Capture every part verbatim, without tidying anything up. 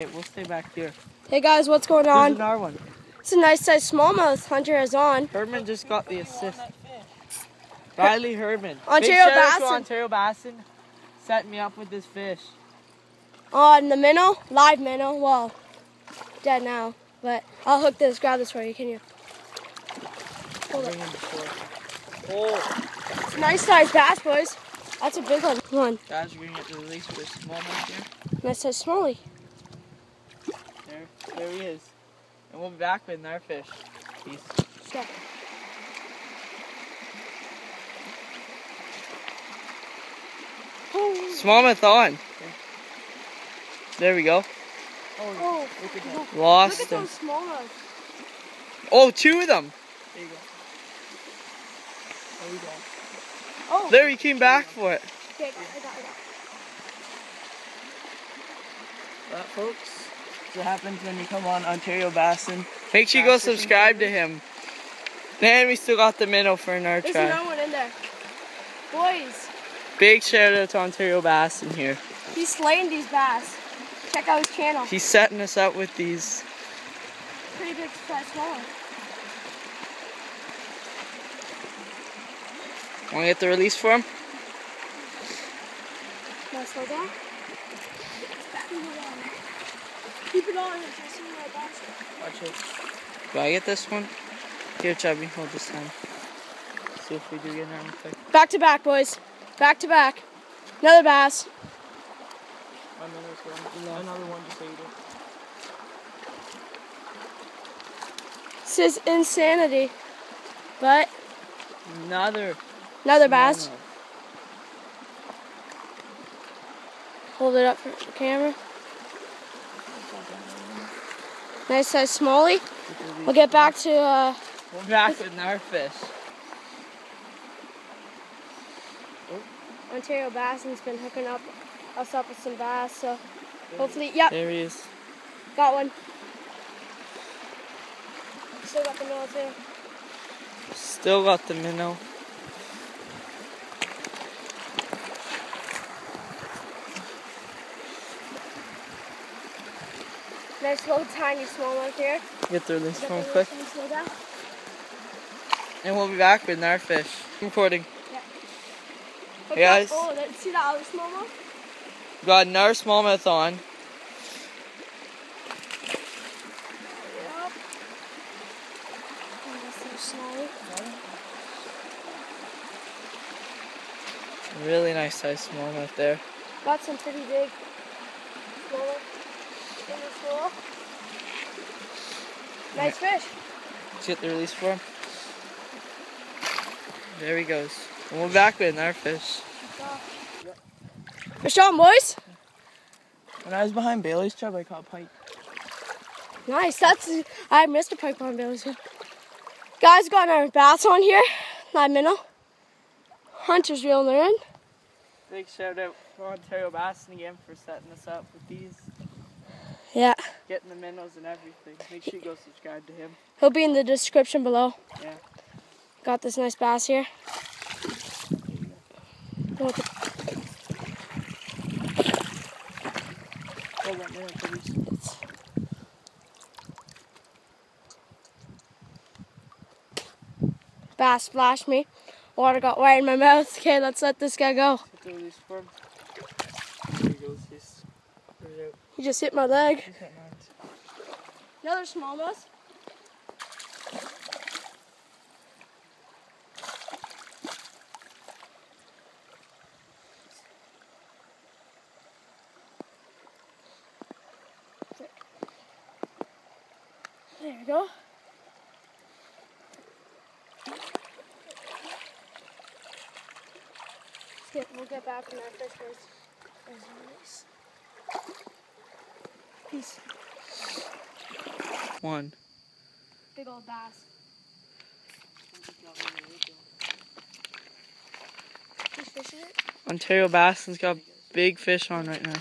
Okay, we'll stay back here. Hey guys, what's going on? This is our one. It's a nice size smallmouth Hunter has on. Herman just got the assist. Riley Herman. Ontario Big Bassin. Ontario Bassin set me up with this fish. Oh, and the minnow, live minnow. Well, dead now, but I'll hook this. Grab this for you. Can you? Hold it. Oh, it's a nice size bass, boys. That's a big one. Come on. Guys, we're gonna get the release for a smallmouth here. Nice size smallie. There, there he is. And we'll be back with our fish. Peace. Stop. Smallmouth on. Okay. There we go. Oh, look at that. Lost look at them. Those smallmouth. Oh, two of them. There you go. There we go. Oh. There he came back for it. Okay, I got, I got, I got. Well, folks, what happens when you come on Ontario Bassin. Make sure you go subscribe to him. And we still got the minnow for an our There's track. There's another one in there. Boys. Big shout out to Ontario Bassin here. He's slaying these bass. Check out his channel. He's setting us up with these. Pretty big size one. Want to get the release for him? Want to slow down? Keep it on. Watch it. Do I get this one? Here, Chubby, hold this time. See if we do get another thing. Back to back, boys. Back to back. Another bass. Another one. Another one just ate it. This is insanity. But another. Another bass. Hold it up for the camera. Nice size smallie. We'll get back to. Uh, we'll be back with our fish. Ontario Bassin's been hooking up us up with some bass, so hopefully, yep. There he is. Got one. Still got the minnow too. Still got the minnow. Nice little tiny smallmouth here. Get through this one quick. And we'll be back with our fish. Recording. Yeah. Hey guys. Oh, see that other smallmouth? Got another smallmouth on. Yep. Really nice size smallmouth there. Got some pretty big smallmouth. Nice fish. Let's get the release for him. There he goes. And we're back with our fish. Fish on, boys. When I was behind Bailey's chub, I caught pike. Nice. That's I missed a pike behind Bailey's chub. Guys, got our bass on here. Live minnow. Hunter's reeling her in. Big shout out to Ontario Bassin again for setting us up with these. Yeah. Getting the minnows and everything. Make sure you go subscribe to him. He'll be in the description below. Yeah. Got this nice bass here. Hold that minnow, please. Bass splashed me. Water got wet in my mouth. Okay, let's let this guy go. He just hit my leg. Another smallmouth. There we go. We'll get back in our fish first. Peace. One. Big old bass. Who's fishing it? Ontario Bassin's got big fish on right now.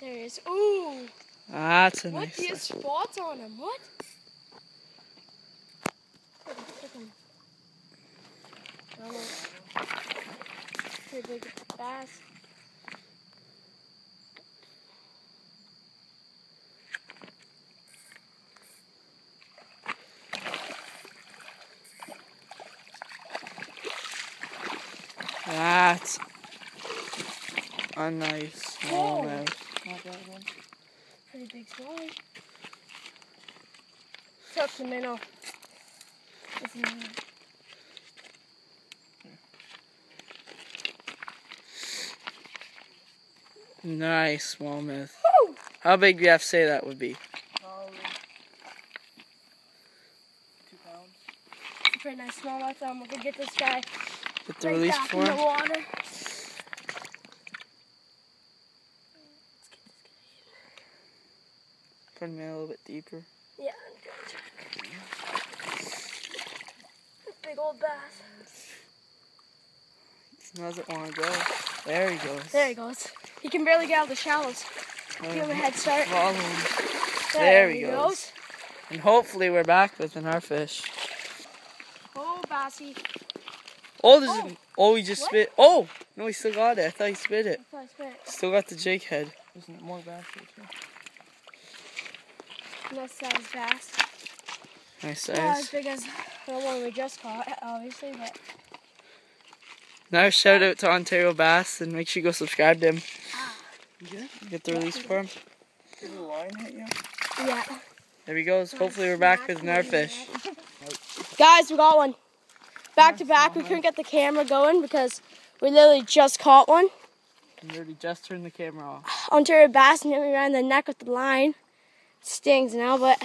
There he is. Ooh! That's a nice one. What? He has spots on him. What? Pretty big bass. That's a nice smallmouth. Not that one. Pretty big slide. That's a minnow. That's a minnow. Nice smallmouth. Woo! How big do you have to say that would be? Um, two pounds. It's a pretty nice smallmouth. I'm gonna get this guy. Get the right release back form. In the water. Put him in a little bit deeper. Yeah, I'm gonna check. Big old bass. He doesn't want to go. There he goes. There he goes. He can barely get out of the shallows. Give him a head start. Follow him. There, there he, he goes. goes. And hopefully we're back within our fish. Oh, Bassy. Oh, there's. Oh, a, oh he just what? spit. Oh, no, he still got it. I thought he spit it. I thought he spit it. Still got the jig head. There's more bass here too. Nice size bass. Nice size. Not as big as the one we just caught, obviously, but. Now shout out to Ontario Bass and make sure you go subscribe to him. Yeah. Get the release form. Did the line hit you? Yeah. There he goes. Hopefully we're back with another fish. Guys, we got one. Back to back. We couldn't get the camera going because we literally just caught one. And we already just turned the camera off. Ontario Bass hit me around the neck with the line. Stings now, but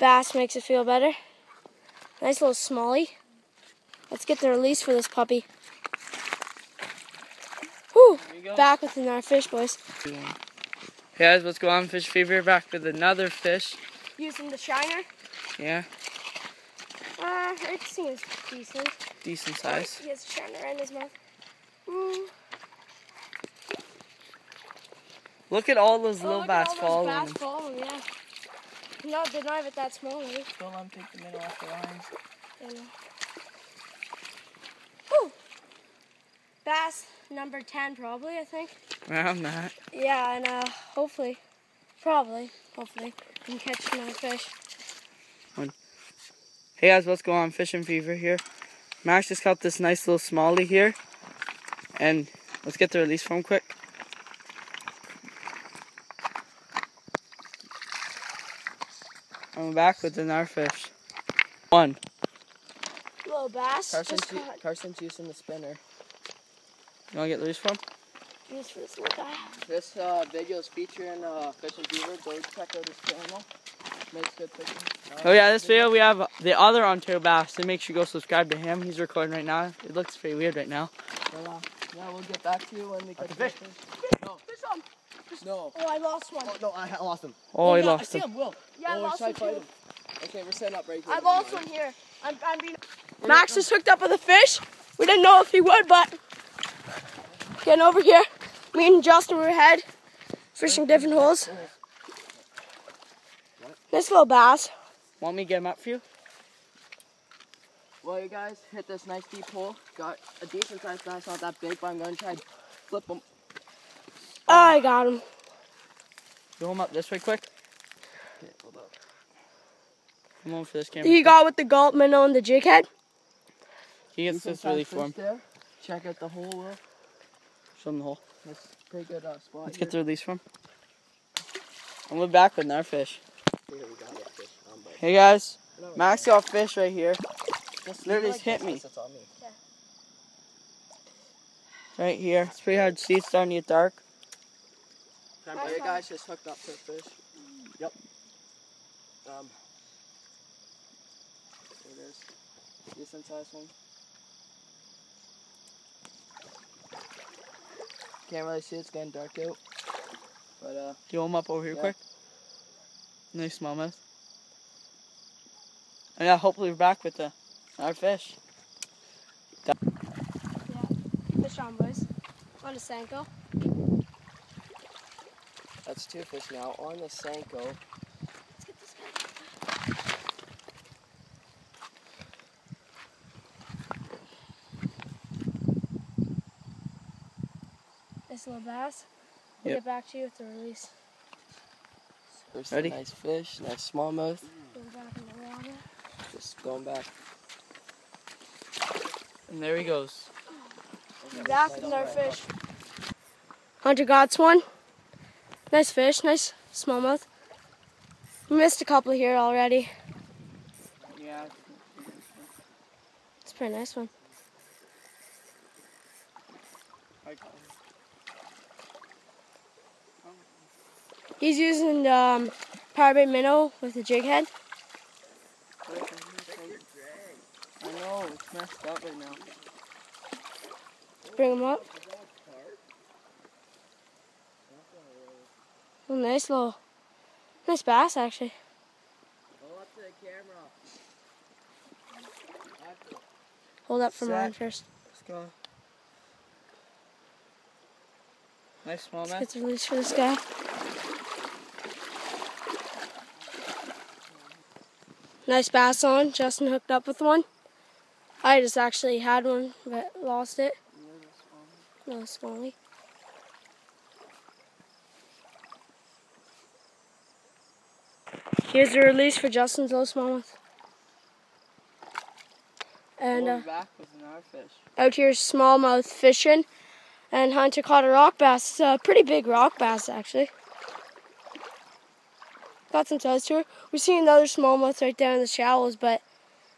bass makes it feel better. Nice little smallie. Let's get the release for this puppy. Back with another fish, boys. Hey guys, what's going on? Fish Fever back with another fish. Using the shiner? Yeah. Uh, it seems decent. Decent size. He has a shiner in his mouth. Mm. Look at all those oh, little bass following. Look at all those bass following, yeah. No, they're not even that small, right? Don't let him take the middle off the lines. Yeah. Bass number ten, probably, I think. I'm not. Yeah, and uh, hopefully, probably, hopefully, we can catch another fish. Hey guys, what's going on? Fishing Fever here. Max just caught this nice little smallie here. And let's get the release form quick. I'm back with another fish. One. Little bass. Carson's, just caught. Carson's using the spinner. You want to get loose from? Use for this little guy. This uh, video is featuring uh, Fishing Fever. Go check out his channel. Makes good fishing. Uh, oh yeah, this video we have the other Ontario Bass. So make sure you go subscribe to him. He's recording right now. It looks pretty weird right now. Well, uh, yeah, we'll get back to you when we catch the fish. Fish. No. Fish on. Fish. No. Oh, I lost one. Oh, no, I lost him. Oh, oh he yeah, lost I him. I see him, Will. Yeah, oh, I lost him too. Him. Okay, we're setting up right here. I lost one here. I'm, I'm being... Max just hooked up with a fish. We didn't know if he would, but... Getting over here. Me and Justin were ahead, fishing different holes. What? This little bass. Want me to get him up for you? Well, you guys hit this nice deep hole. Got a decent sized bass, not that big, but I'm going to try to flip him. Oh, I got him. Throw him up this way quick. Okay, hold up. I'm on for this camera. He got with the gulp minnow and the jig head. He gets this really form. Check out the hole, Will. Show them the hole. That's a pretty good uh, spot. Let's here. Get the release from. And we're back with another fish. Yeah, we got that fish. Um, hey guys, no, Max got a fish right here. Just literally like hit me. That's on me. Yeah. Right here. It's pretty hard to see. It's starting to get dark. Can I play you guys just hooked up to a fish? Mm. Yep. Um, there it is. Decent size one. Can't really see, it's getting dark out. But uh do you hold them up over here yeah. quick? Nice smallmouth. And yeah, hopefully we're back with the our fish. Yeah. Fish on, boys. On the Senko. That's two fish now. On the Senko. Let's get this guy. Little bass. We'll yep. get back to you with the release. First Ready? Nice fish, nice smallmouth. Going back in the water. Just going back. And there he goes. Oh. back in their fish. Hunter got one. Nice fish, nice smallmouth. We missed a couple here already. Yeah. It's a pretty nice one. He's using the um, power bait minnow with a jig head. I know, it's messed up right now. Bring him up. Oh, nice little, nice bass actually. Hold up to the camera. Hold up for mine first. Let's go. Nice smallmouth. Let's get the release for this guy. Nice bass on. Justin hooked up with one. I just actually had one, but lost it. No, smallie. Here's the release for Justin's little smallmouth. And uh, back with another fish. Out here, smallmouth fishing, and Hunter caught a rock bass. It's a pretty big rock bass, actually. Got some toes to her. We're seeing another smallmouth right there in the shallows, but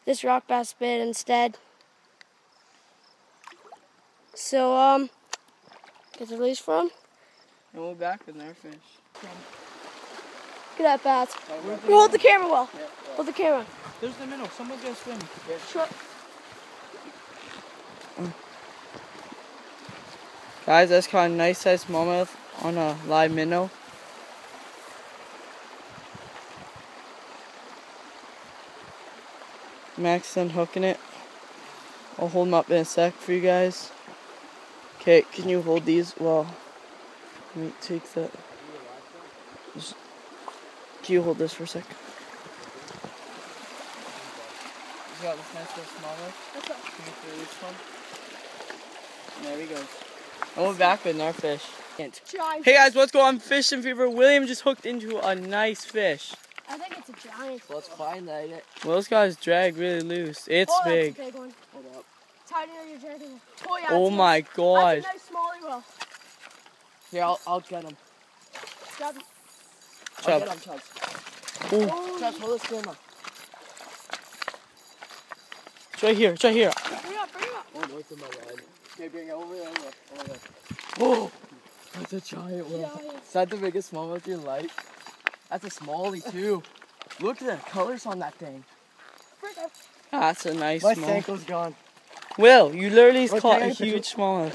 this rock bass bit instead. So, um, get the release for him. And we're back with another fish. Look at that bass. Hold the, hold the camera well. Yeah, yeah. Hold the camera. There's the minnow. Someone's going to swim. Yeah. Sure. Mm. Guys, that's caught a nice sized smallmouth on a live minnow. Max unhooking it. I'll hold them up in a sec for you guys. Okay, can you hold these? Well, let me take that. Just, can you hold this for a sec? He's got this nice little smallmouth. Can you throw this one? There he goes. And we're back with our fish. Hey guys, what's going on? Fishing Fever. William just hooked into a nice fish. I think it's a giant. Well, it's fine, ain't it? Well, this guy's drag really loose. It's oh, big. That's a big one. Hold up. It's your oh, yeah, oh it's my nice. God. That's a nice smallie well. Here, I'll, I'll get him. Chub. I'll get him, Chub. Oh. Chub, hold this camera. It's right here. It's right here. Bring it up. Bring it up. Oh, look at my line. Okay, bring it over there. Over there. Oh, that's a giant one. Well. Is that the biggest smallmouth of your life? That's a smallie too. Look at the colors on that thing. That's a nice one. My Senko's gone. Will, you literally what caught a huge smallie.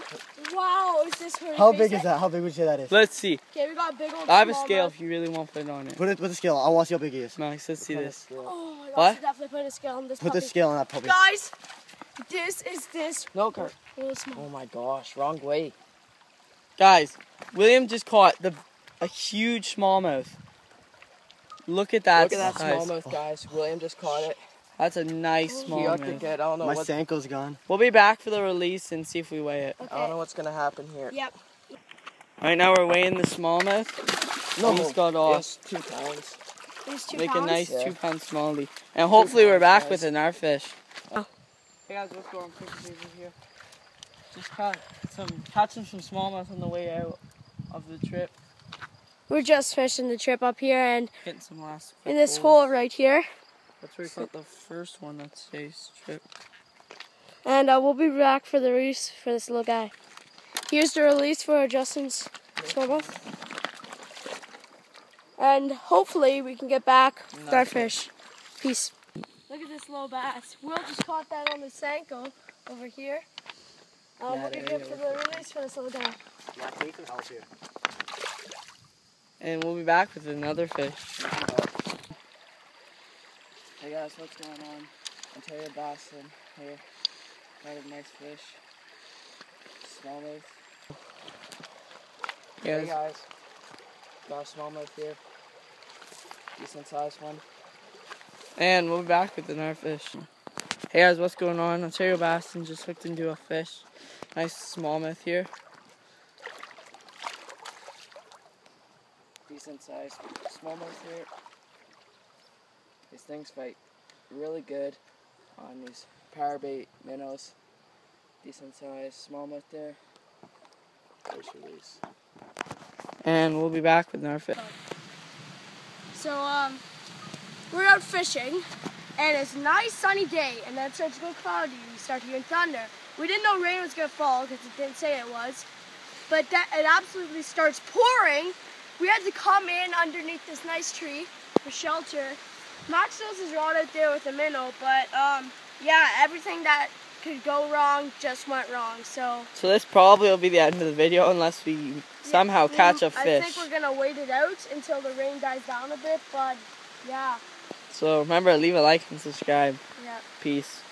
Wow, is this where How big is it? that? How big would you say that is? Let's see. Okay, we got a big old I have a scale mouth. If you really want to put it on it. Put it with a scale. I want to see how big it is. Max, let's see put this. Oh my gosh, what? Definitely put a scale on this Put puppy. the scale on that puppy. Guys, this is this. No, Kurt. Oh my gosh, wrong way. Guys, William just caught the a huge smallmouth. Look at that. Look at that smallmouth, guys. Oh. William just caught it. That's a nice smallmouth. I don't know. My Senko's gone. We'll be back for the release and see if we weigh it. Okay. I don't know what's gonna happen here. Yep. All right, now we're weighing the smallmouth. No, almost got off. Yes, two pounds. There's two Make pounds? a nice yeah. two-pound smallie, and hopefully we're back guys. with another fish. Oh. Hey guys, what's going on? Fishing Fever here. Just caught some catching some smallmouth on the way out of the trip. We're just fishing the trip up here and getting some last in this holes. hole right here. That's where we caught the first one that stays trip. And uh, we'll be back for the release for this little guy. Here's the release for Justin's smallmouth. And hopefully we can get back with our fish. Peace. Look at this little bass. Will just caught that on the Senko over here. Um, we'll be good for the release for this little guy. Yeah, take the house here. And we'll be back with another fish. Hey guys, what's going on? Ontario Bassin here. Got a nice fish. Smallmouth. Yes. Hey guys, got a smallmouth here. Decent sized one. And we'll be back with another fish. Hey guys, what's going on? Ontario Bassin just hooked into a fish. Nice smallmouth here. Decent size smallmouth here. These things fight really good on these power bait minnows. decent size smallmouth there. First release. And we'll be back with another fish. So um, we're out fishing, and it's a nice sunny day, and then it starts to go cloudy. We start hearing thunder. We didn't know rain was gonna fall because it didn't say it was, but that it absolutely starts pouring. We had to come in underneath this nice tree for shelter. Max knows his rod out there with a minnow, but um, yeah, everything that could go wrong just went wrong. So so this probably will be the end of the video unless we yeah, somehow we, catch a fish. I think we're gonna wait it out until the rain dies down a bit, but yeah. So remember, leave a like and subscribe. Yeah. Peace.